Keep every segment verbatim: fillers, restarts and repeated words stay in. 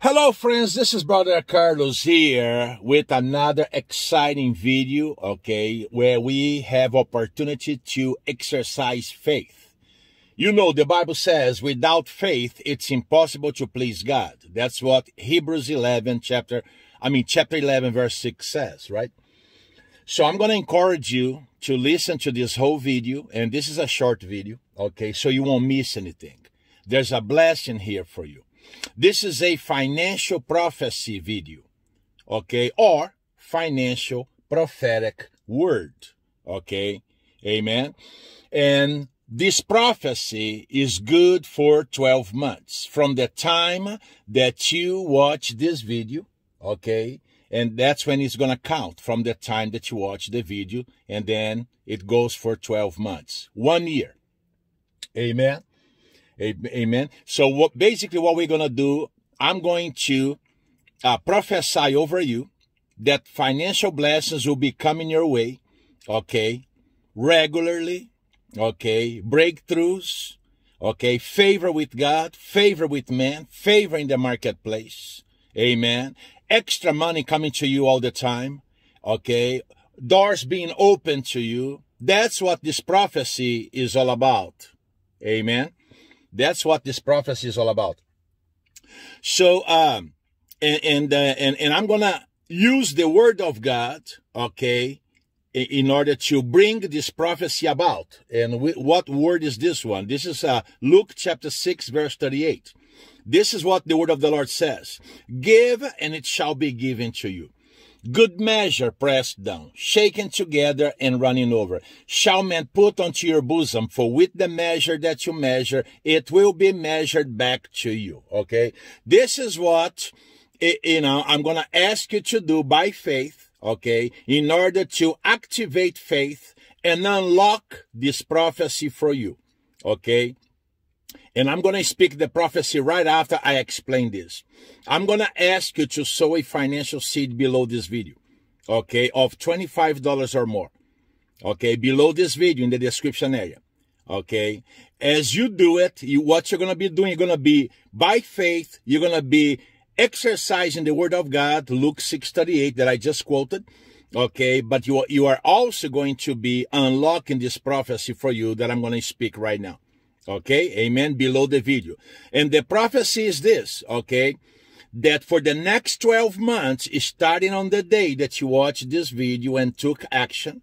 Hello friends, this is Brother Carlos here with another exciting video, okay, where we have opportunity to exercise faith. You know, the Bible says, without faith, it's impossible to please God. That's what Hebrews eleven chapter, I mean, chapter eleven, verse six says, right? So I'm going to encourage you to listen to this whole video, and this is a short video, okay, so you won't miss anything. There's a blessing here for you. This is a financial prophecy video, okay, or financial prophetic word, okay, amen. And this prophecy is good for twelve months from the time that you watch this video, okay, and that's when it's going to count from the time that you watch the video, and then it goes for twelve months, one year, amen. Amen. So what, basically what we're going to do, I'm going to uh, prophesy over you that financial blessings will be coming your way, okay, regularly, okay, breakthroughs, okay, favor with God, favor with man, favor in the marketplace, amen, extra money coming to you all the time, okay, doors being open to you. That's what this prophecy is all about, amen. That's what this prophecy is all about. So, um, and, and, uh, and, and I'm going to use the word of God, okay, in, in order to bring this prophecy about. And we, what word is this one? This is uh, Luke chapter six, verse thirty-eight. This is what the word of the Lord says. Give, and it shall be given to you. Good measure pressed down, shaken together and running over, shall men put onto your bosom, for with the measure that you measure, it will be measured back to you, okay? This is what, you know, I'm going to ask you to do by faith, okay, in order to activate faith and unlock this prophecy for you, okay? And I'm going to speak the prophecy right after I explain this. I'm going to ask you to sow a financial seed below this video, okay, of twenty-five dollars or more, okay, below this video in the description area, okay? As you do it, you, what you're going to be doing, you're going to be, by faith, you're going to be exercising the word of God, Luke six thirty-eight that I just quoted, okay? But you are, you are also going to be unlocking this prophecy for you that I'm going to speak right now. Okay, amen, below the video. And the prophecy is this, okay, that for the next twelve months, starting on the day that you watched this video and took action,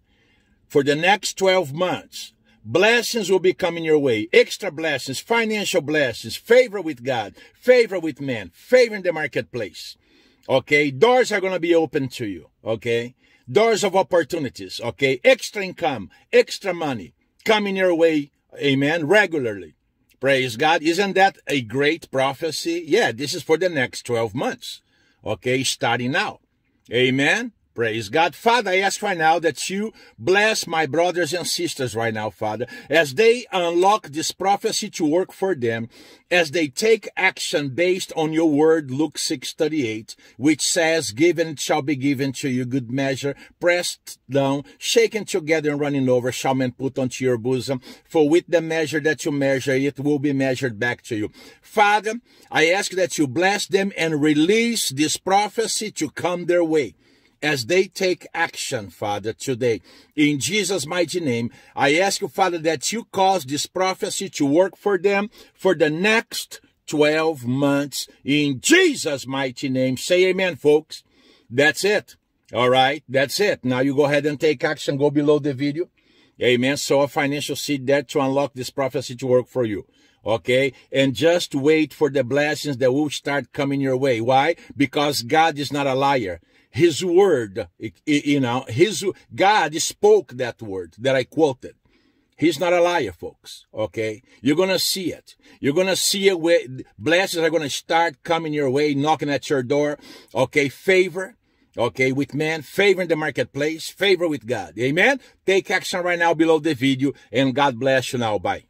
for the next twelve months, blessings will be coming your way, extra blessings, financial blessings, favor with God, favor with man, favor in the marketplace, okay? Doors are going to be open to you, okay? Doors of opportunities, okay? Extra income, extra money coming your way, amen, regularly. Praise God. Isn't that a great prophecy? Yeah, this is for the next twelve months. Okay, starting now. Amen. Praise God. Father, I ask right now that you bless my brothers and sisters right now, Father, as they unlock this prophecy to work for them, as they take action based on your word, Luke six thirty-eight, which says, given shall be given to you, good measure, pressed down, shaken together and running over, shall men put onto your bosom, for with the measure that you measure, it will be measured back to you. Father, I ask that you bless them and release this prophecy to come their way, as they take action, Father, today. In Jesus' mighty name, I ask you, Father, that you cause this prophecy to work for them for the next twelve months. In Jesus' mighty name, say amen, folks. That's it. All right, that's it. Now you go ahead and take action. Go below the video. Amen. Sow a financial seed there to unlock this prophecy to work for you. Okay, and just wait for the blessings that will start coming your way. Why? Because God is not a liar. His word, you know, his God spoke that word that I quoted. He's not a liar, folks, okay? You're going to see it. You're going to see it where blessings are going to start coming your way, knocking at your door, okay? Favor, okay, with man, favor in the marketplace, favor with God, amen? Take action right now below the video, and God bless you now. Bye.